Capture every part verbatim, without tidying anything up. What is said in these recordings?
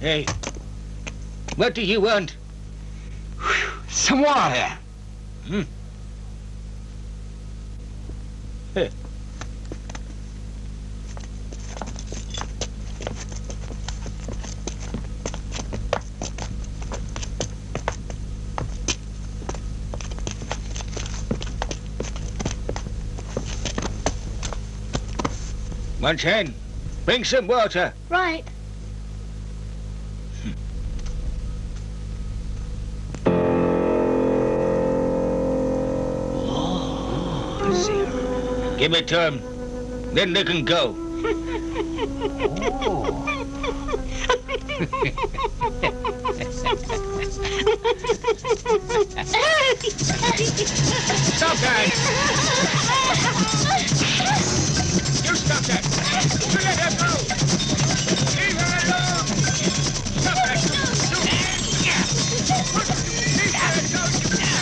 Hey, what do you want? Whew, some water. Hmm. Hey. Wan Chen, bring some water. Right. Give it to him, then they can go. Stop that! You stop that! You let her go! Leave her alone! Stop that! You can't! Leave her alone! You can't!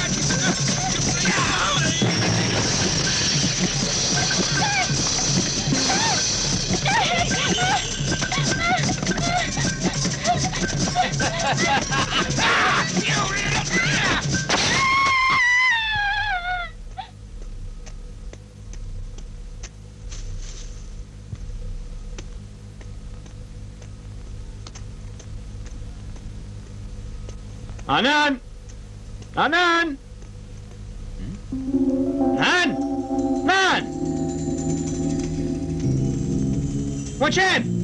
Anan! Anan! Nan! Nan! Watch in!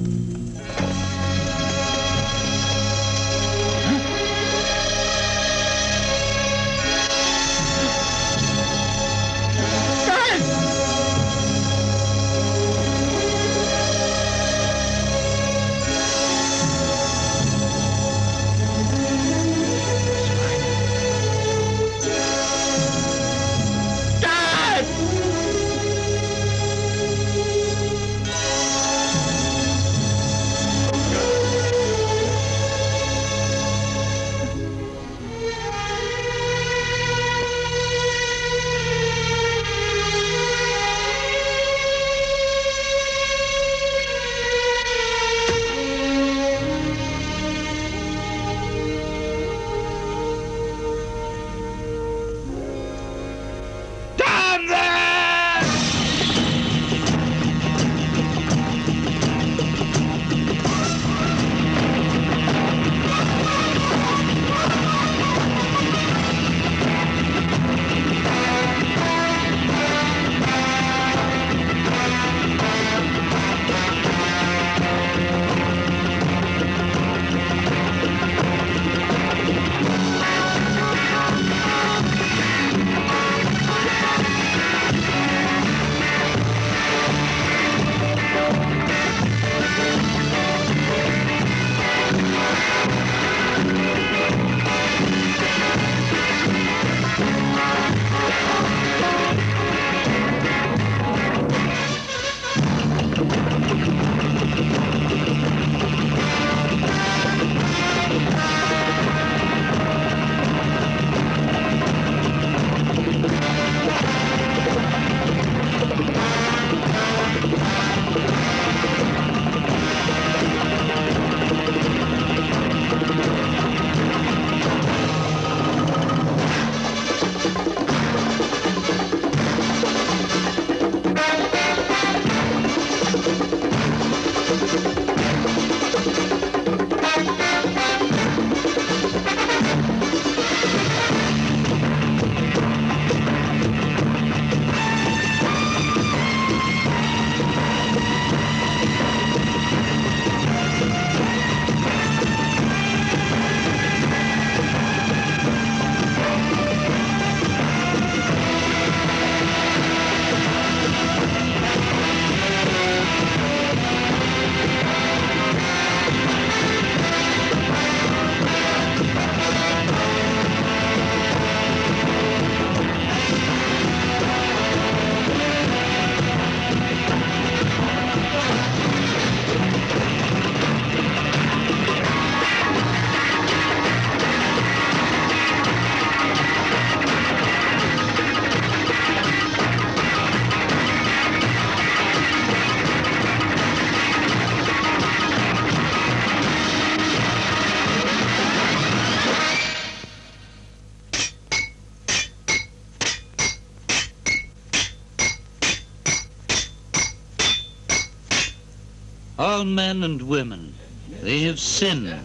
all men and women, they have sinned,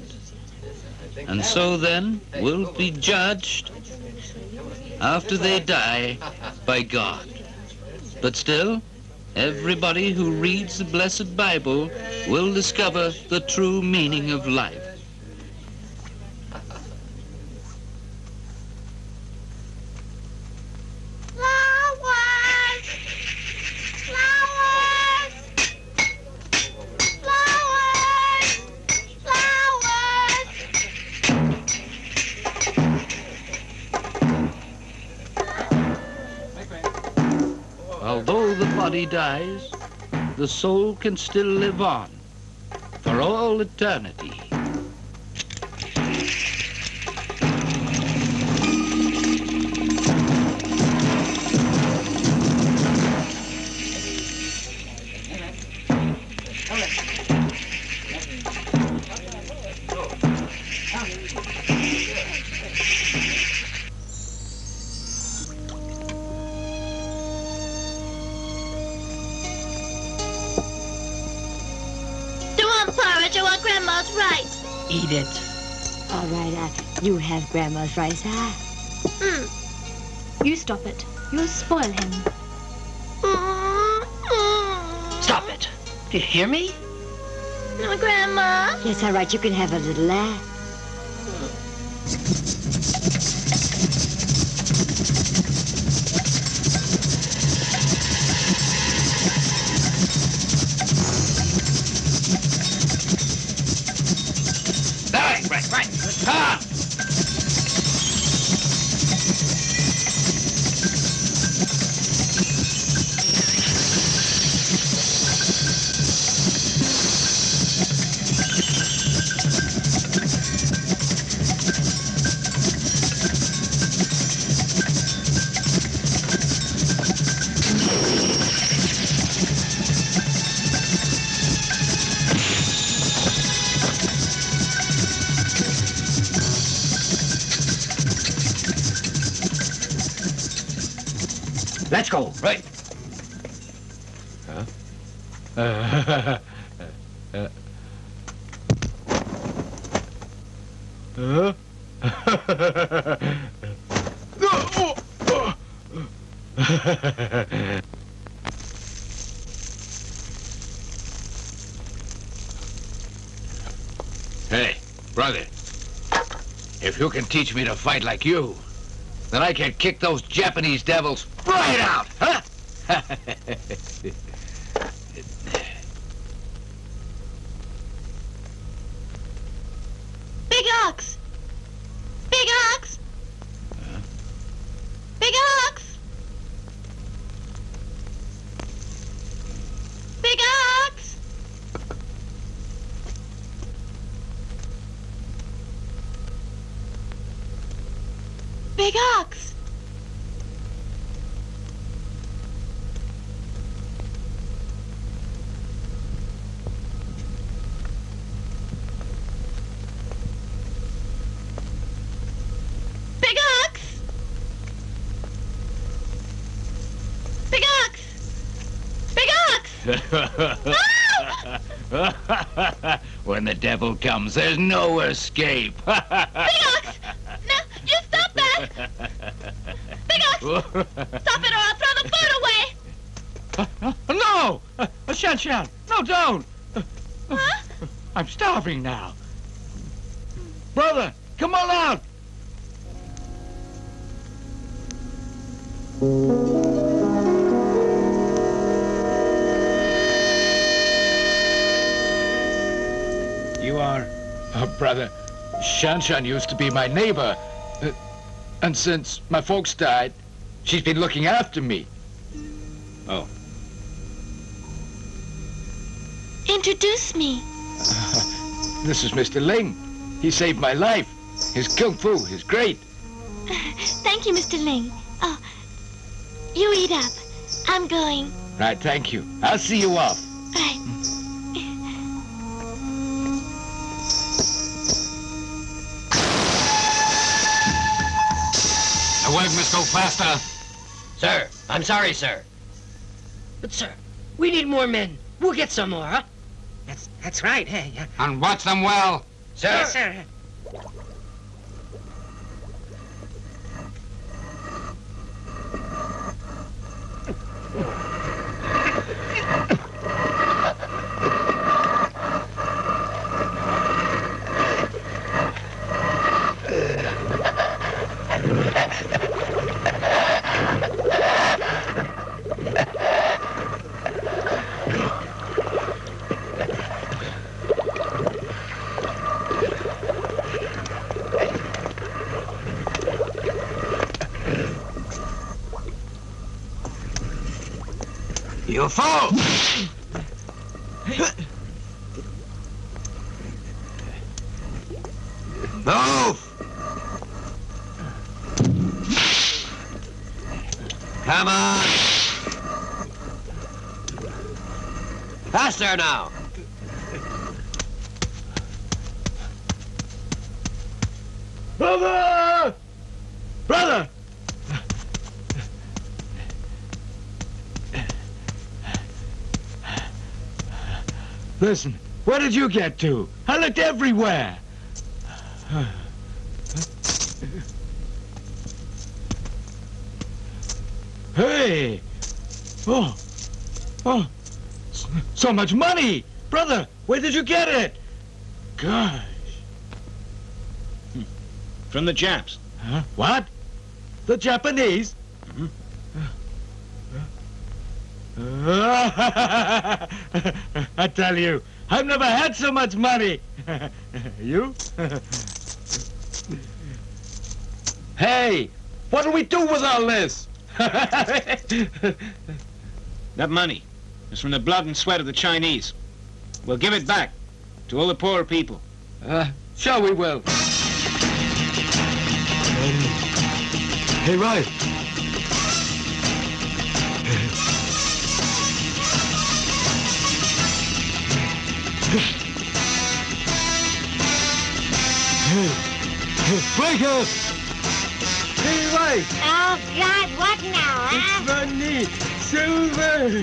and so then will be judged after they die by God. But still, everybody who reads the Blessed Bible will discover the true meaning of life. Although the body dies, the soul can still live on for all eternity. You have Grandma's rice, huh? Mm. You stop it. You'll spoil him. Stop it. Do you hear me? No, Grandma. Yes, all right. You can have a little, eh? Right, right, right. Come on. Let's go. Right. Huh? Uh, uh, uh, uh. Hey, brother. If you can teach me to fight like you, then I can kick those Japanese devils right out, huh? Big ox! Big ox! Huh? Big ox! Big ox! Big ox! When the devil comes, there's no escape. Big ox! No, you stop that! Big ox! Stop it or I'll throw the food away! Uh, no! Uh, Shan Shan! No, don't! Uh, huh? I'm starving now. Brother, come on out! Brother, Shan Shan used to be my neighbor, uh, and since my folks died, she's been looking after me. Oh. Introduce me. Uh, this is Mister Ling. He saved my life. His kung fu is great. Uh, thank you, Mister Ling. Oh, you eat up. I'm going. Right, thank you. I'll see you off. Right. The wagon must go faster. Sir, I'm sorry, sir. But, sir, we need more men. We'll get some more, huh? That's, that's right. Hey, yeah. And watch them well. Sir. Yes, sir. You fool! Move! Come on! Faster now! Brother! Brother! Listen, where did you get to? I looked everywhere. Hey! Oh! Oh! So much money! Brother, where did you get it? Gosh! From the Japs. Huh? What? The Japanese? Mm-hmm. I tell you, I've never had so much money. You? Hey, what do we do with all this? That money is from the blood and sweat of the Chinese. We'll give it back to all the poor people. Uh, sure we will. Um, hey, Riley. Break us! Hey, right! Oh, God, what now, huh? Money! Silver!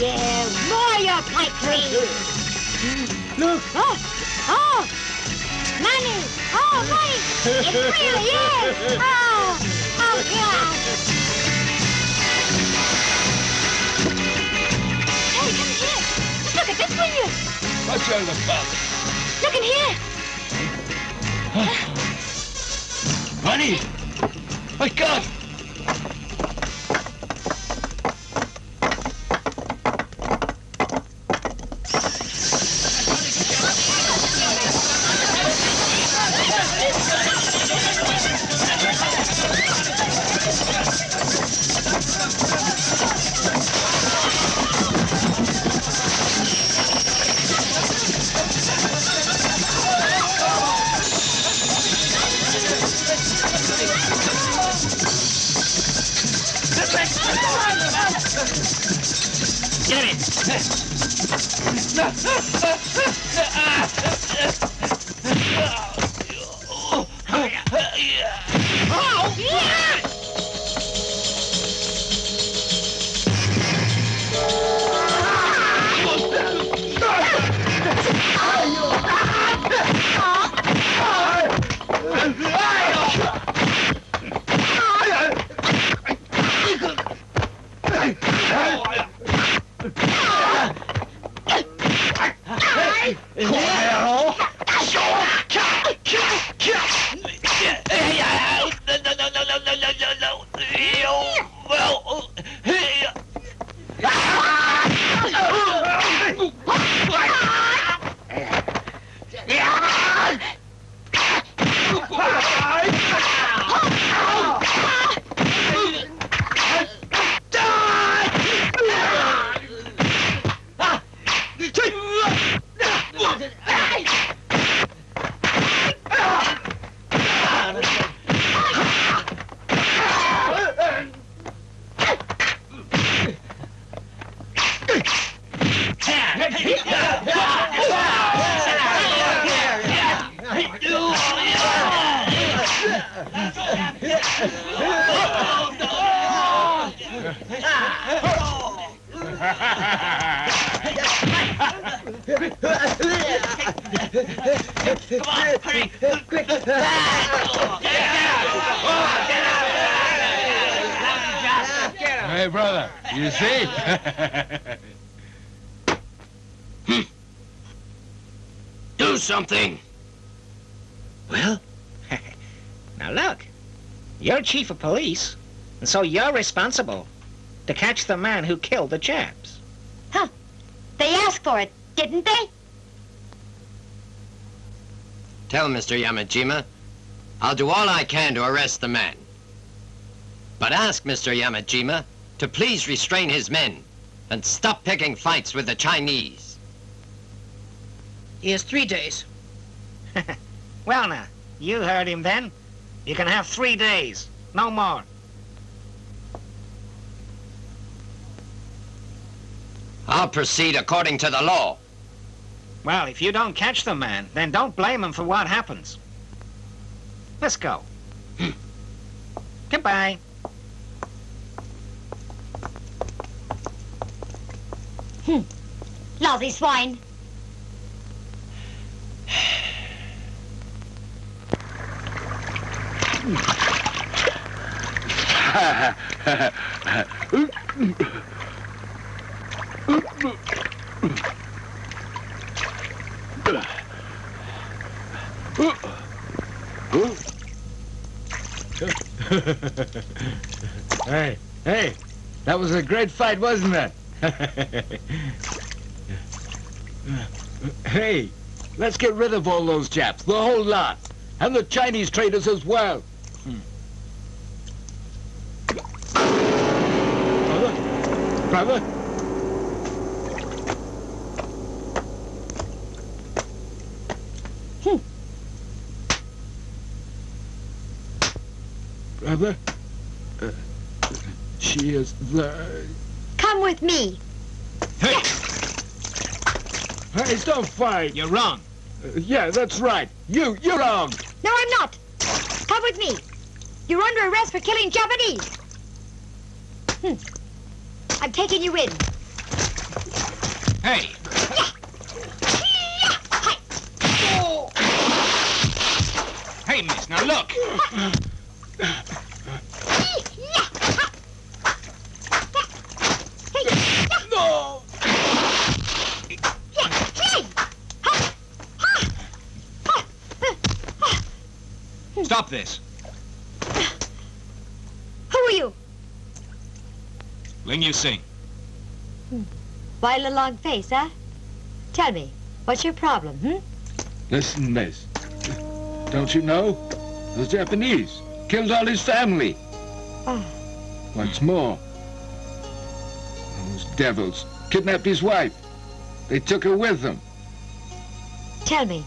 Yeah, more your country! Look! Oh! Oh! Money! Oh, money! It really is! Oh! Oh, God! Hey, come here! Look at this window! What's all about? Look in here! Huh? Money! My God! Come on, hurry! Quick! Get out! Get out! Hey, brother, you see? Do something! Well, now look. You're chief of police, and so you're responsible to catch the man who killed the chaps. Huh. They asked for it, didn't they? Tell Mister Yamajima, I'll do all I can to arrest the man. But ask Mister Yamajima to please restrain his men and stop picking fights with the Chinese. He has three days. Well, now, you heard him then. You can have three days, no more. I'll proceed according to the law. Well, if you don't catch the man, then don't blame him for what happens. Let's go. Goodbye. Hmm. Lousy swine. Hey, hey, that was a great fight, wasn't it? Hey, let's get rid of all those chaps, the whole lot, and the Chinese traders as well. Hmm. Brother? Brother? Brother, uh, she is there. Come with me. Hey! Yes. Hey, don't fight. You're wrong. Uh, yeah, that's right. You, you're wrong. No, I'm not. Come with me. You're under arrest for killing Japanese. Hmm. I'm taking you in. Hey. Yeah. Yeah. Hi. Oh. Hey, miss, now look. No! Stop this. Who are you? Ling Yu Sing. Hmm. Why the long face, huh? Tell me, what's your problem, hmm? Listen, miss. Don't you know? The Japanese killed all his family. Oh. What's more, those devils kidnapped his wife. They took her with them. Tell me,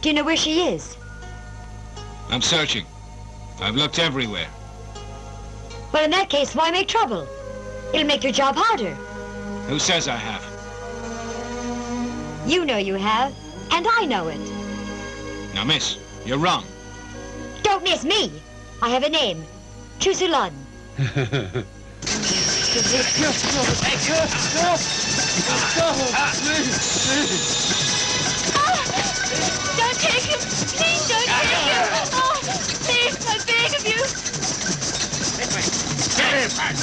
do you know where she is? I'm searching. I've looked everywhere. Well, in that case, why make trouble? It'll make your job harder. Who says I have? You know you have, and I know it. Now, miss, you're wrong. Don't miss me. I have a name, Chusulon. Oh, don't take him! Please don't take him! Oh, please, I beg of you! Get him! Hi!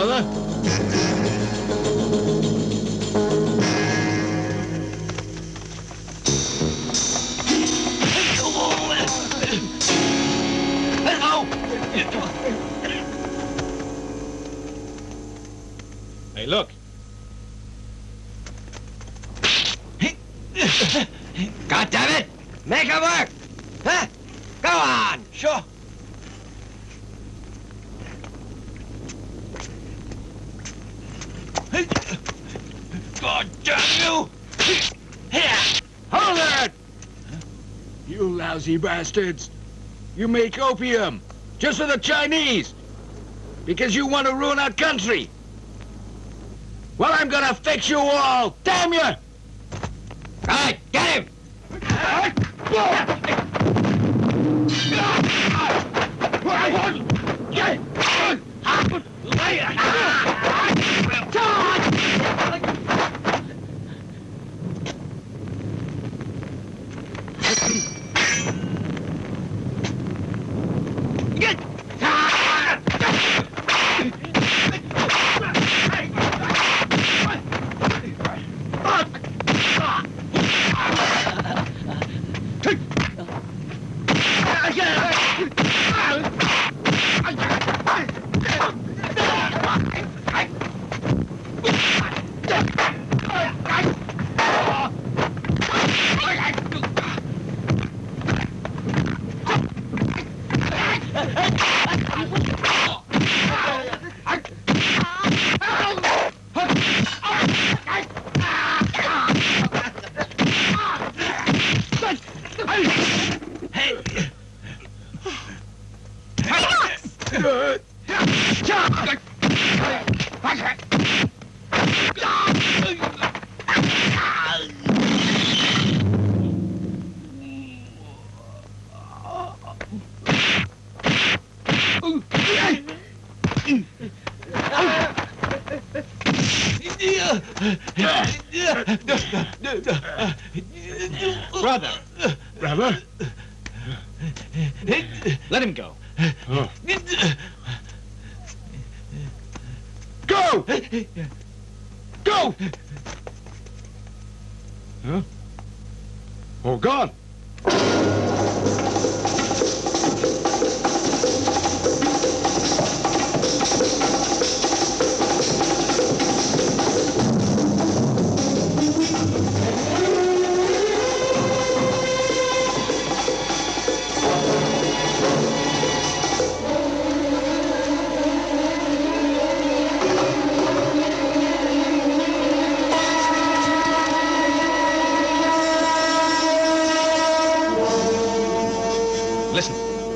brother. Hey, look. God damn it! Make it work! Huh? Go on! Sure. God damn you! Here! Hold it! Huh? You lousy bastards! You make opium! Just for the Chinese! Because you want to ruin our country! Well, I'm gonna fix you all! Damn you! Alright, get him! Brother! Brother? Let him go. Oh. Go! Go! Huh? Oh, God!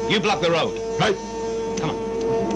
You block the road. Right. Come on.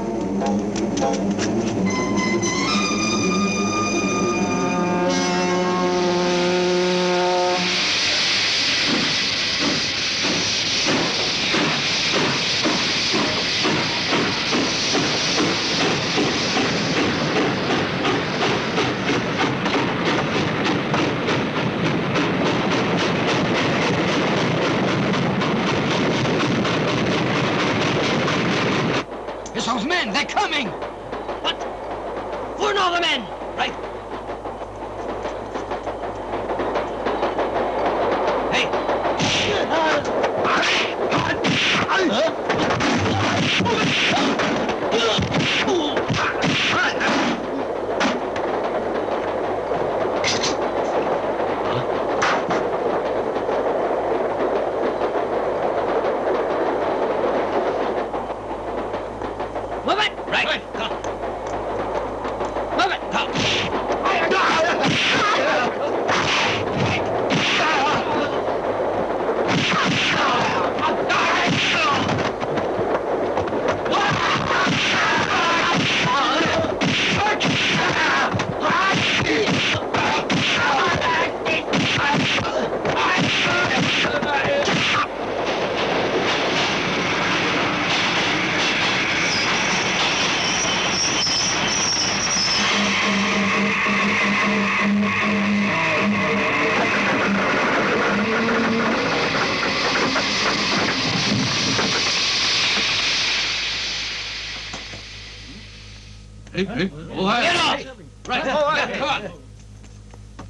Hey, hey, all right. Get off! Right, all right, come on.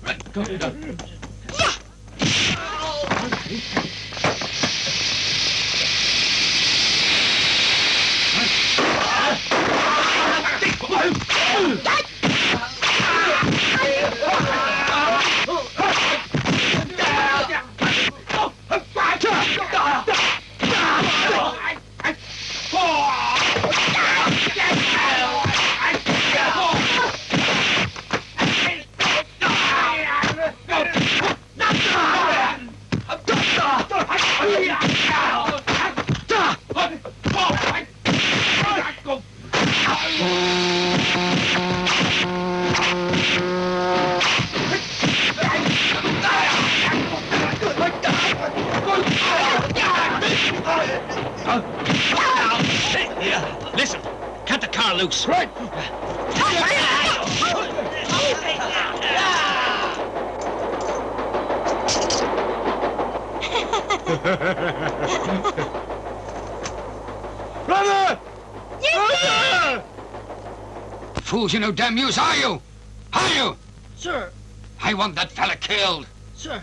Right, come on. Down. You know, damn use, are you? Are you? Sir. I want that fella killed. Sir.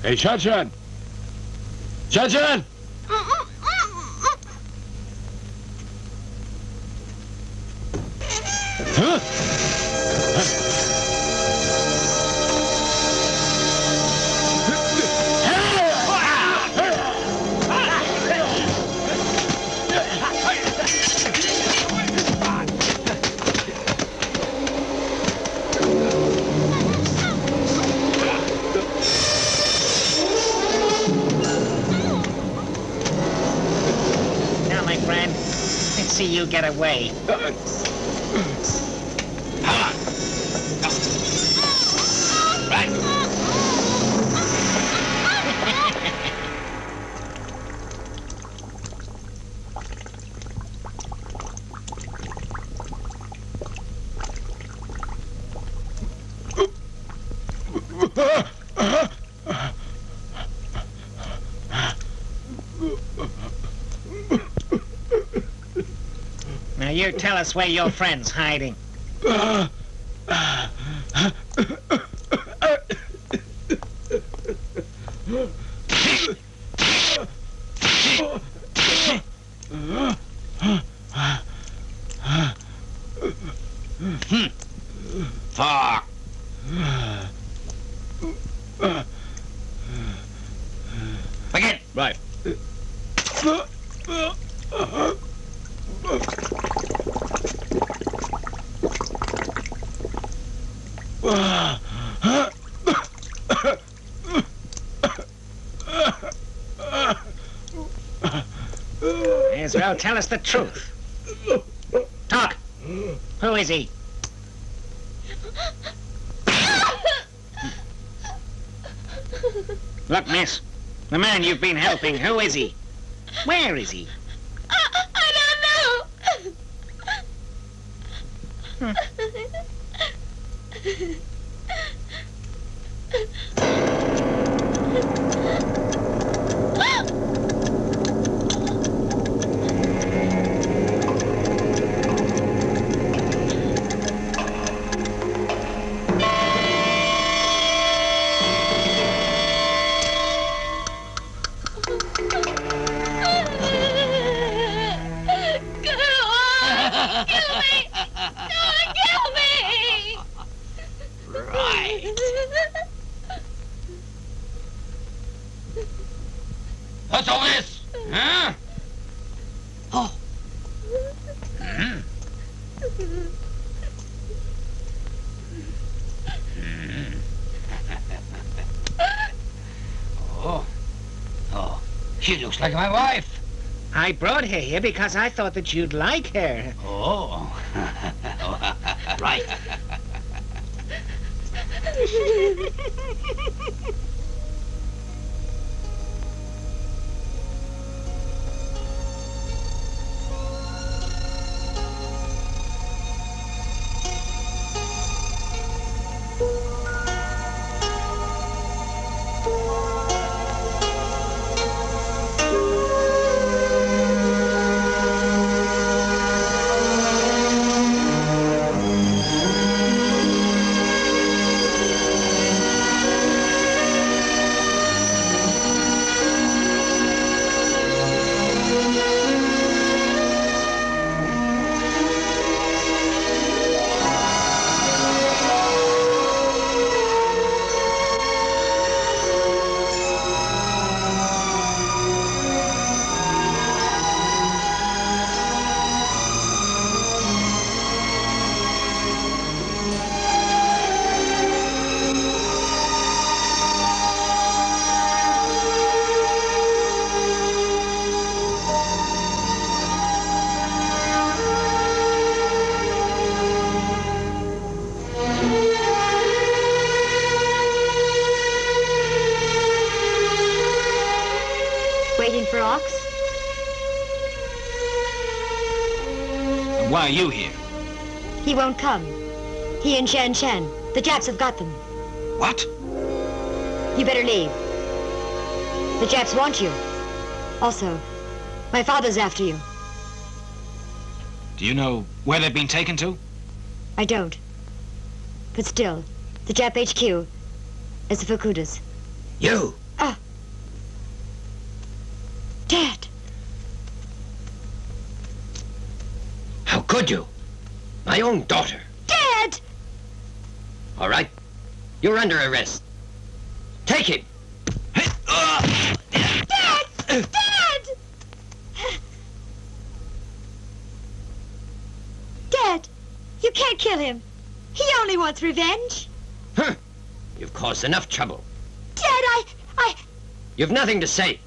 Hey, Shan Shan! Shan Shan! Huh? You get away. You tell us where your friend's hiding. Uh, uh, uh, uh, uh, uh, uh, Fuck. Again. Right. Well, tell us the truth. Talk. Who is he? Look, miss. The man you've been helping, who is he? Where is he? I, I don't know. Hmm. She looks like my wife. I brought her here because I thought that you'd like her. Oh. right. Why are you here? He won't come. He and Shan Shan. The Japs have got them. What? You better leave. The Japs want you. Also, my father's after you. Do you know where they've been taken to? I don't. But still, the Jap H Q is the Fukudas. You! Ah! Dad! Could you? My own daughter. Dad! All right. You're under arrest. Take him. Dad! Dad! Dad, you can't kill him. He only wants revenge. Huh. You've caused enough trouble. Dad, I... I... You've nothing to say.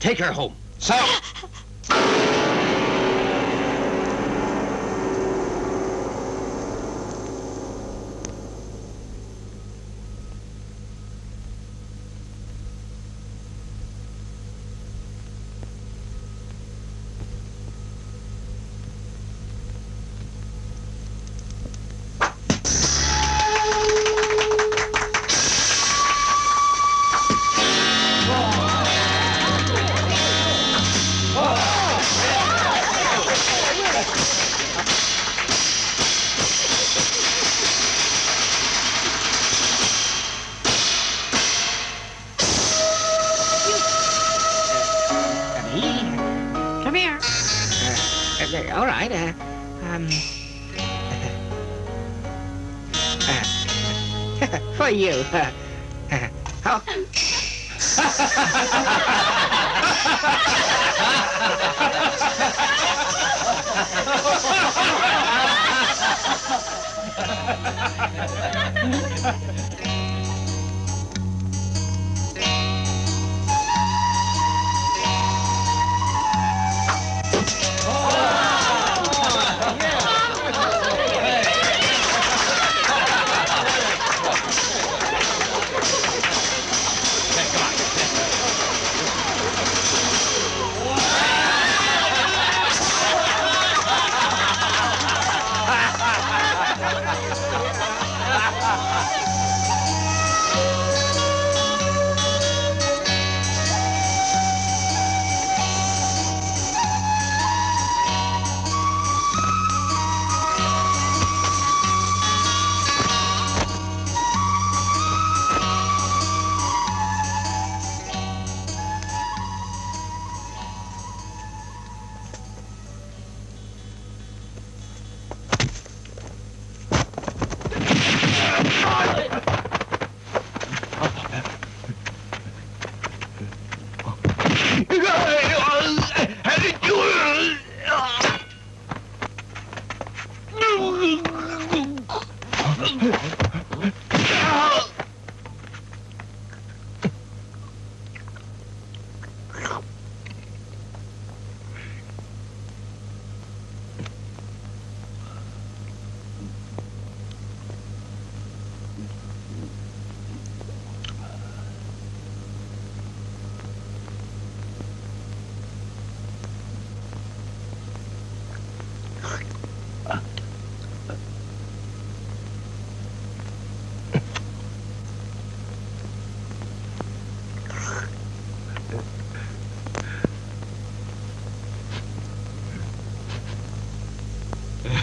Take her home. So...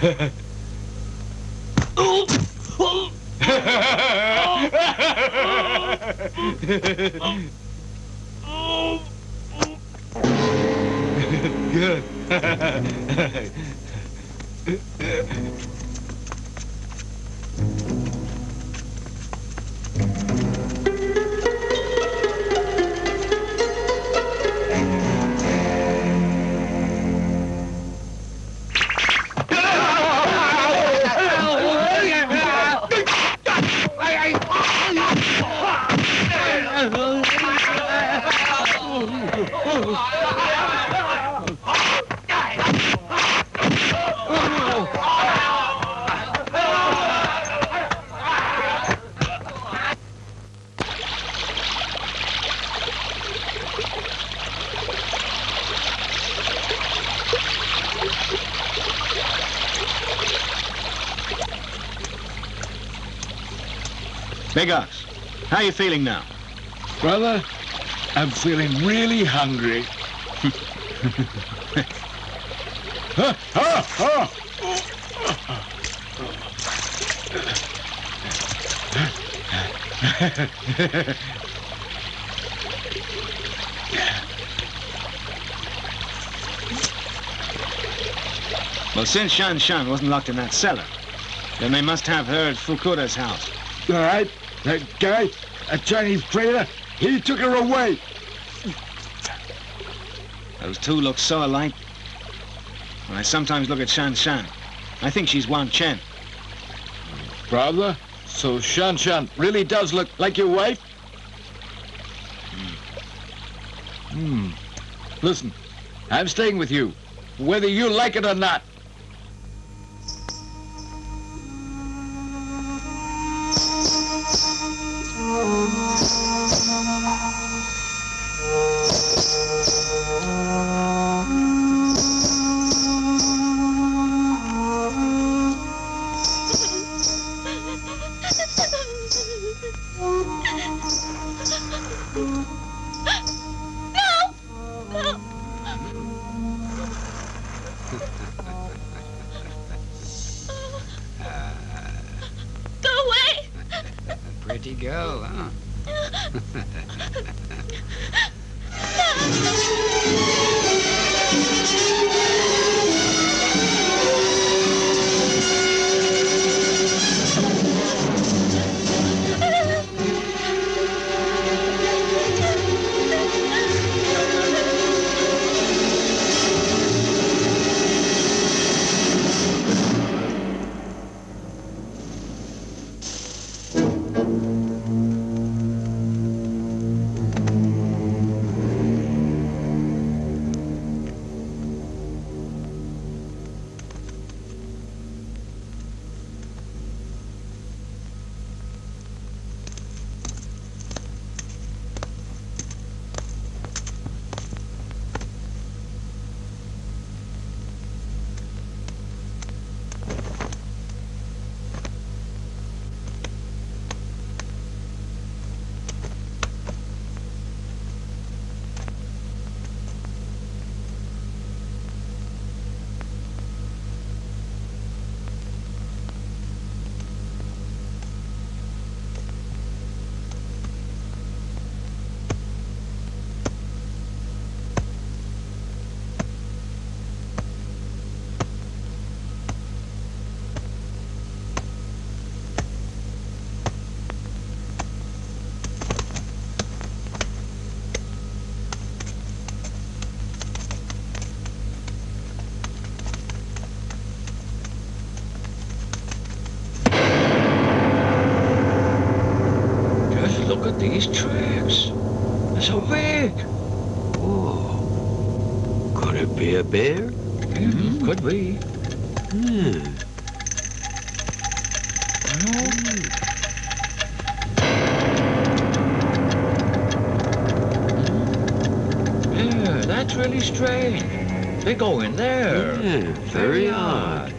Good. Big Ox, how are you feeling now? Brother, I'm feeling really hungry. ah, ah, ah. Well, since Shan Shan wasn't locked in that cellar, then they must have her at Fukuda's house. All right. That guy, a Chinese traitor, he took her away. Those two look so alike. When I sometimes look at Shan Shan, I think she's Wan Chen. Brother, so Shan Shan really does look like your wife? Hmm. Hmm. Listen, I'm staying with you, whether you like it or not. These tracks are so big. Oh, could it be a bear? Mm-hmm. Could be. Hmm. Oh. Yeah, that's really strange. They go in there. Yeah, very, very odd. odd.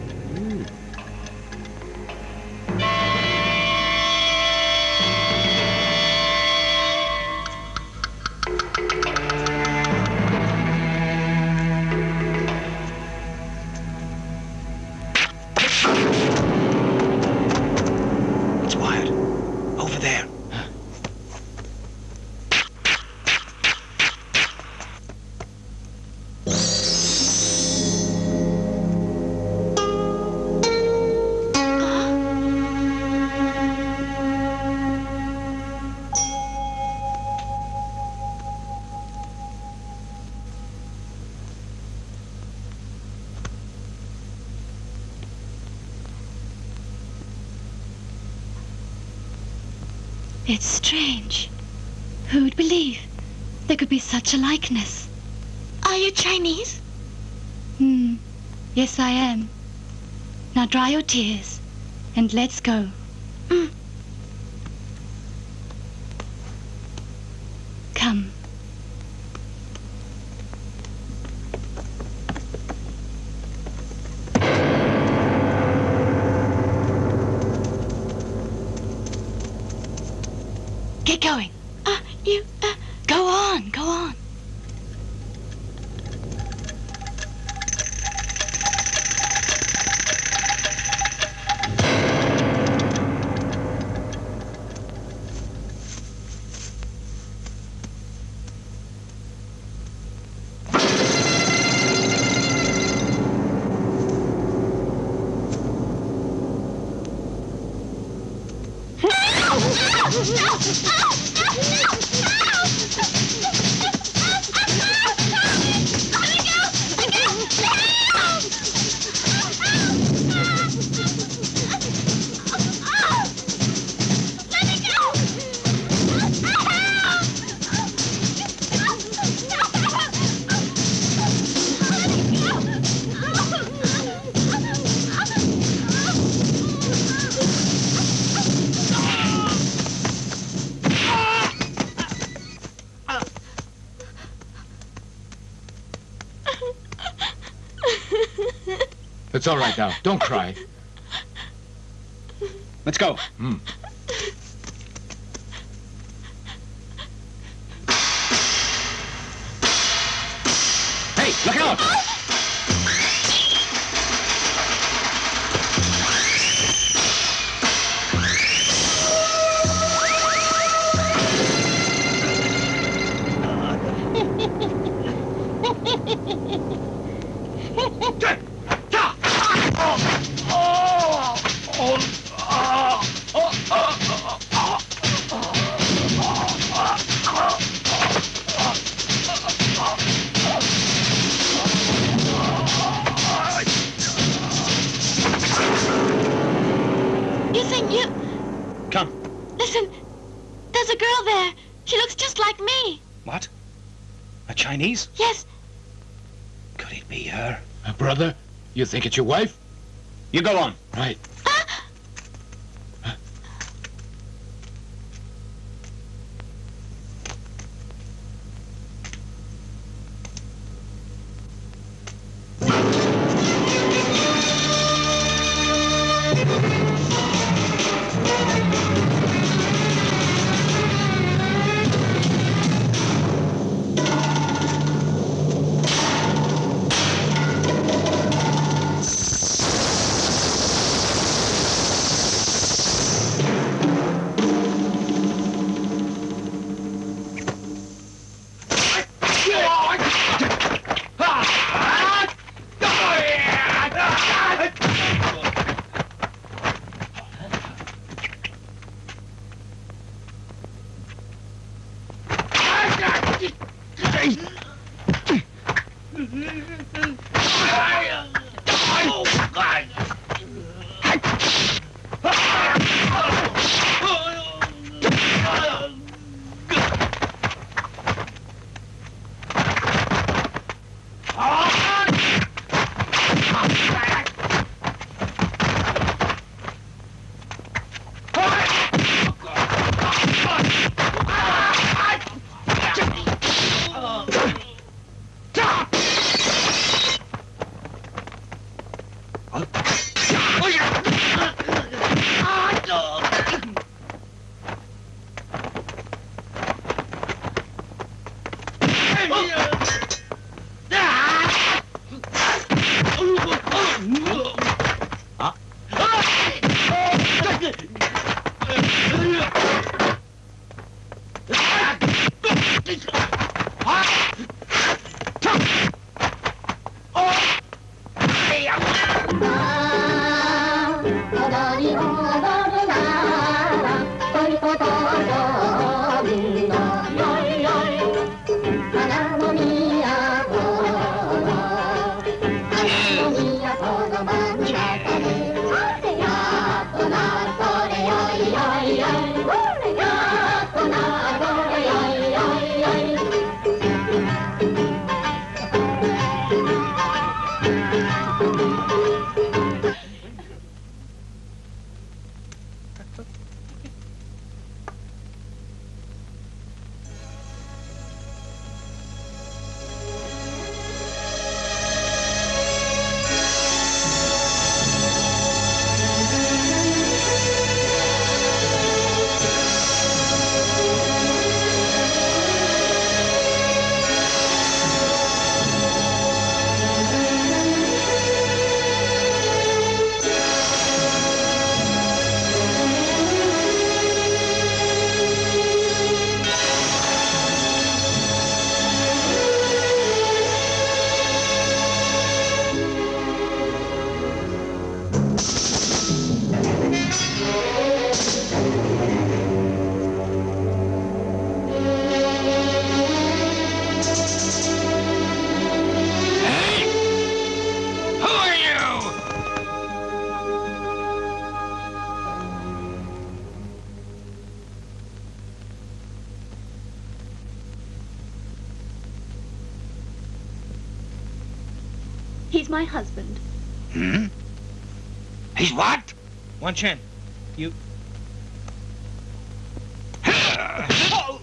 It's strange. Who'd believe there could be such a likeness? Are you Chinese? Hmm. Yes, I am. Now dry your tears and let's go. Mm. Come. Get going. Uh, you, uh... Go on, go on. It's all right now. Don't cry. Let's go. Mm. Hey, look out! Yes. Could it be her? Her brother? You think it's your wife? You go on. Right. Ah! Huh? Come What the my husband. Hmm? He's what? Wan Chen, you... oh.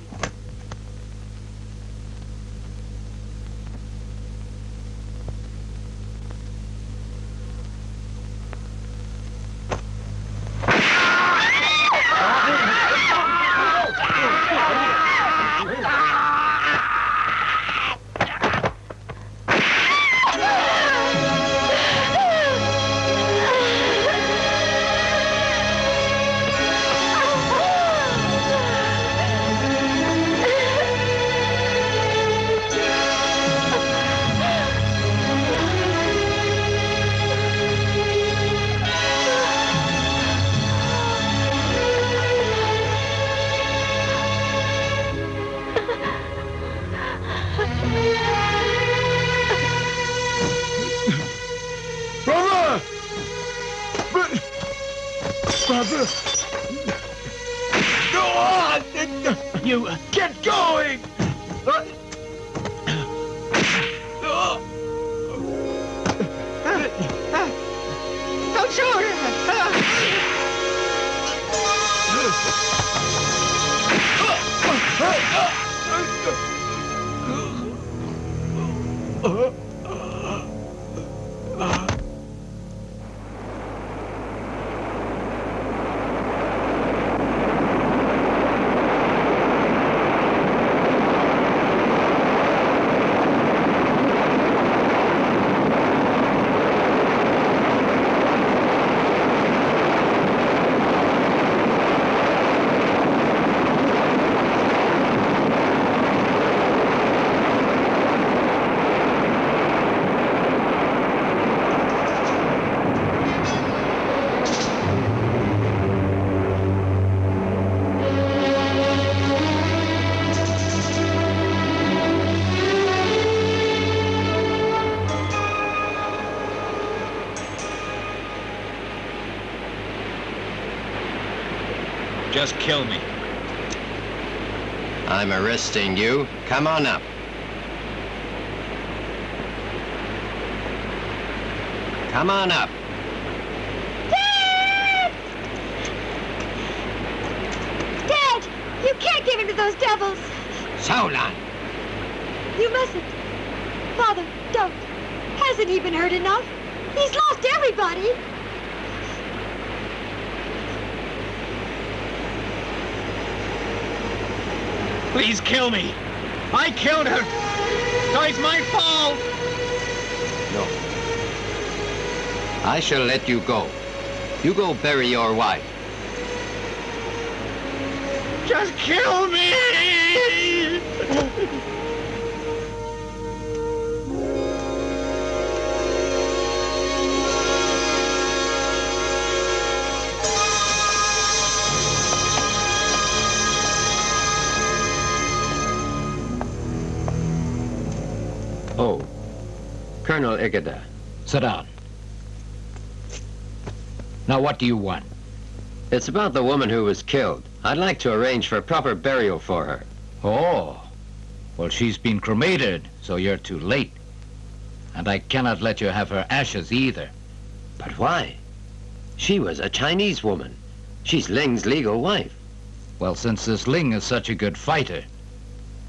Just kill me. I'm arresting you. Come on up. Come on up. Dad! Dad! You can't give in to those devils. Chusulon! You mustn't. Father, don't. Hasn't he been hurt enough? He's lost everybody. Please kill me. I killed her. No, it's my fault. No. I shall let you go. You go bury your wife. Just kill me! Colonel Ikeda, sit down. Now, what do you want? It's about the woman who was killed. I'd like to arrange for a proper burial for her. Oh. Well, she's been cremated, so you're too late. And I cannot let you have her ashes either. But why? She was a Chinese woman. She's Ling's legal wife. Well, since this Ling is such a good fighter,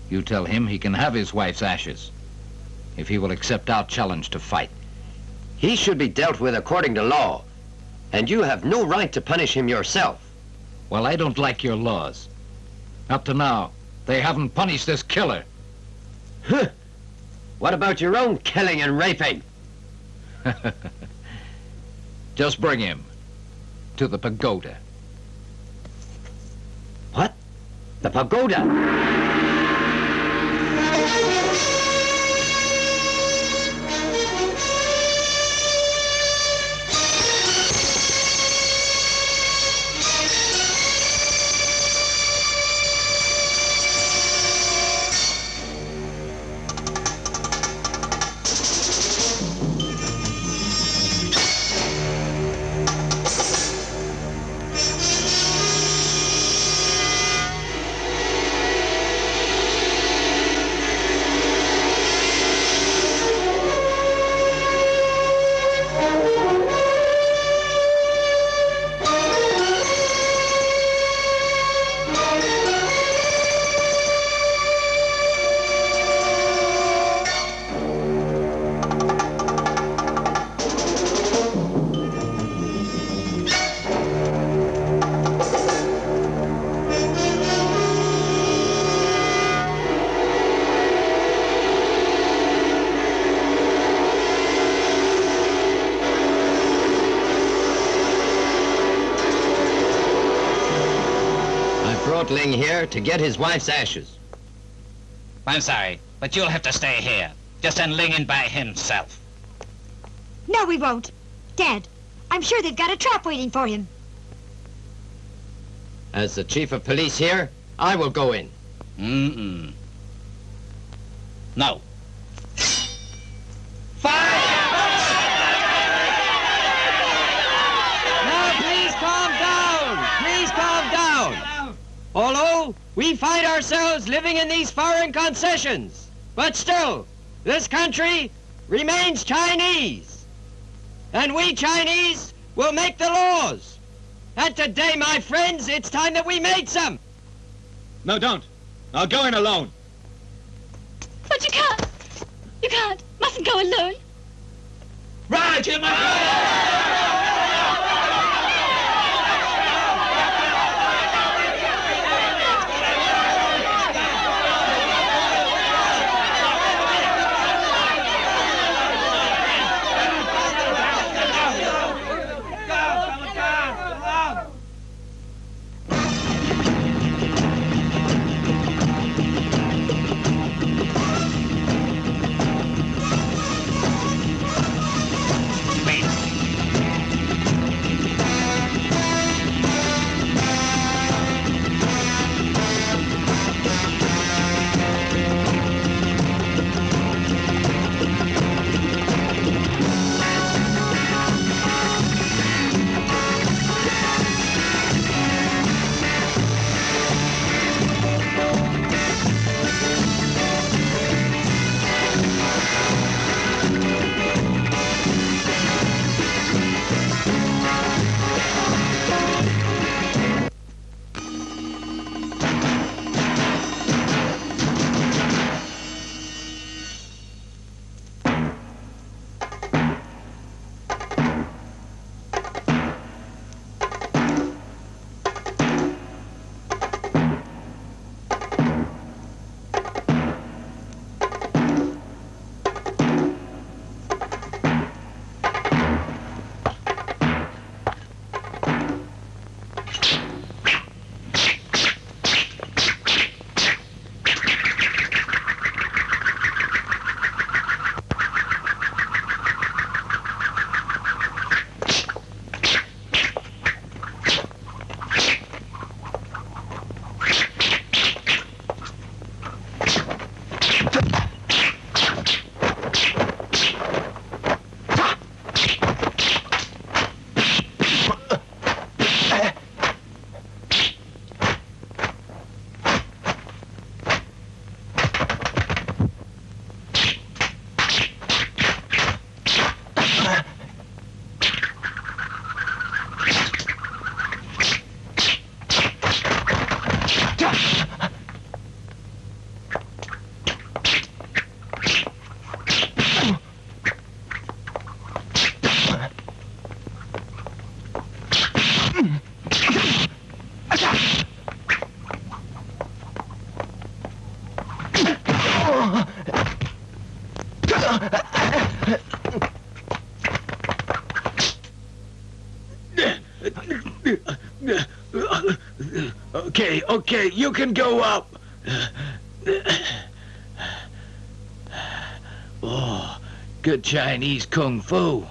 you tell him he can have his wife's ashes if he will accept our challenge to fight. He should be dealt with according to law, and you have no right to punish him yourself. Well, I don't like your laws. Up to now, they haven't punished this killer. Huh. What about your own killing and raping? Just bring him to the pagoda. What? The pagoda? Ling here to get his wife's ashes. I'm sorry, but you'll have to stay here. Just send Ling in by himself. No, we won't. Dad, I'm sure they've got a trap waiting for him. As the chief of police here, I will go in. Mm-mm. No. Although we find ourselves living in these foreign concessions, but still, this country remains Chinese. And we Chinese will make the laws. And today, my friends, it's time that we made some. No, don't. I'll go in alone. But you can't. You can't. Mustn't go alone. Right, you must. Okay, okay, you can go up. Oh, good Chinese kung fu.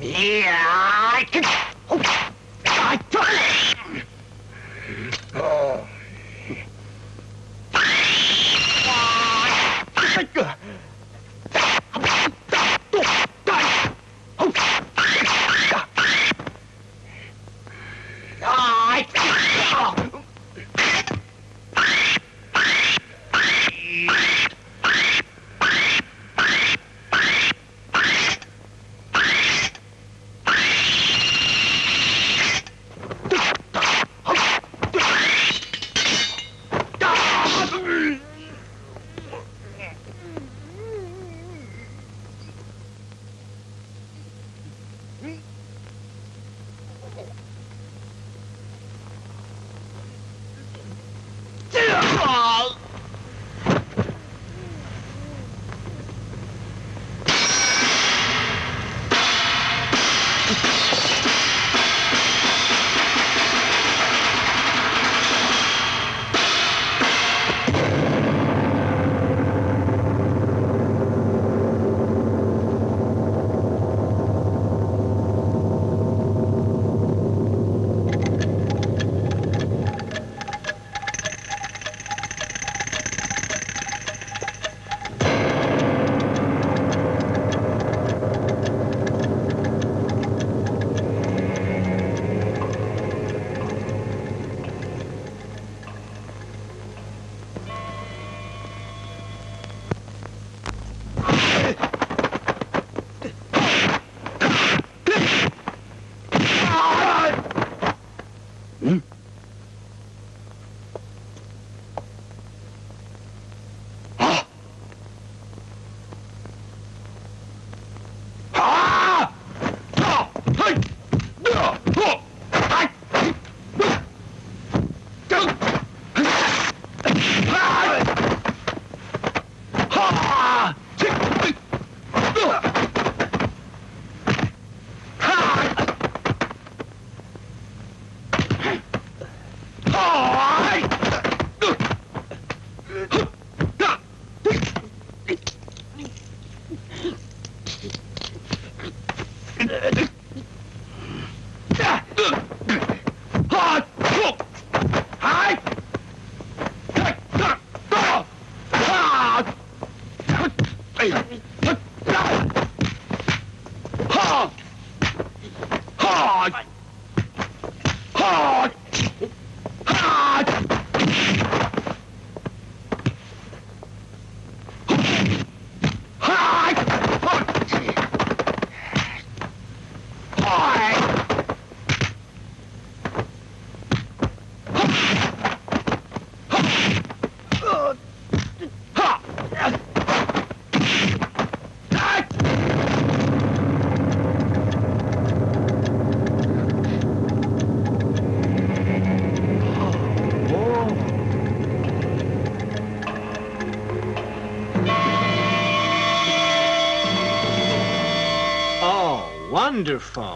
Yeah, I can... I can... Oh. Wonderful.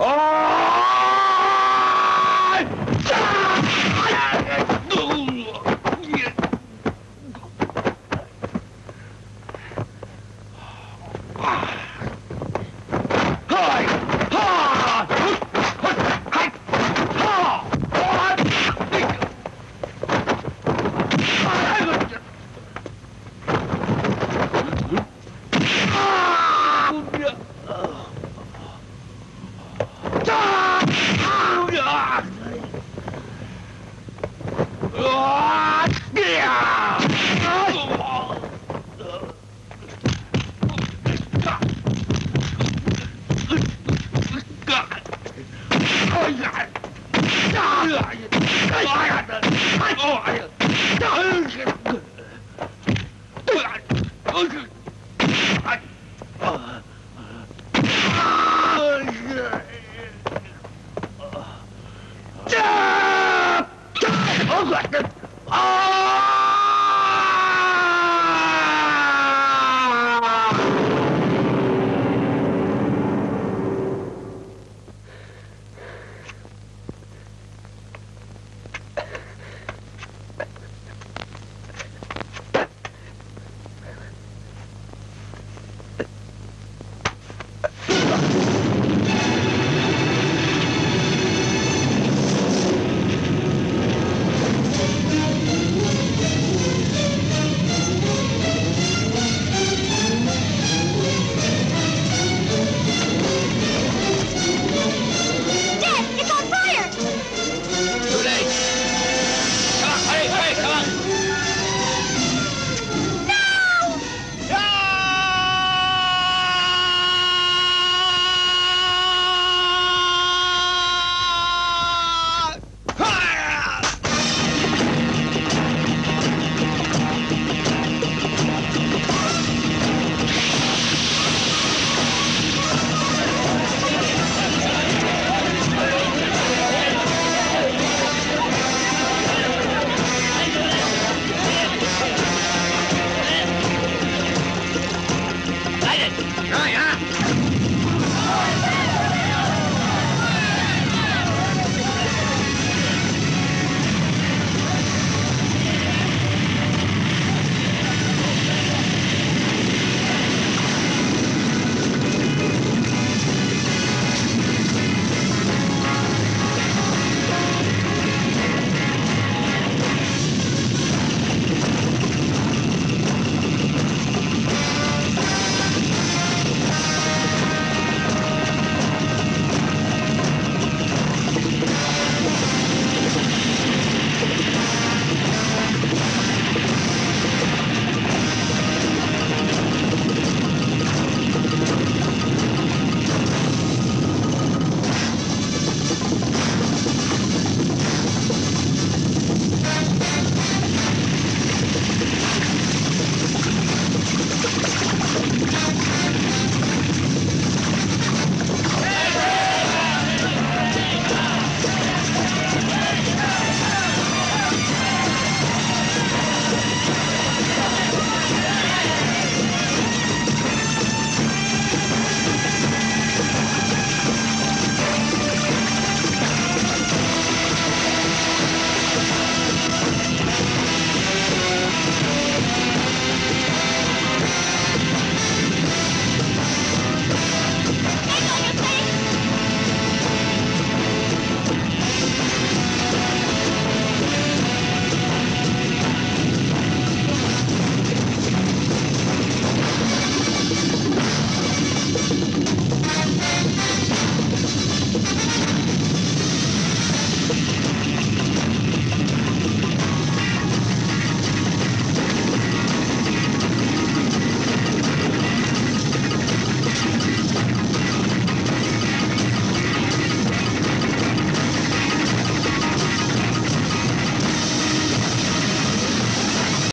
Oh!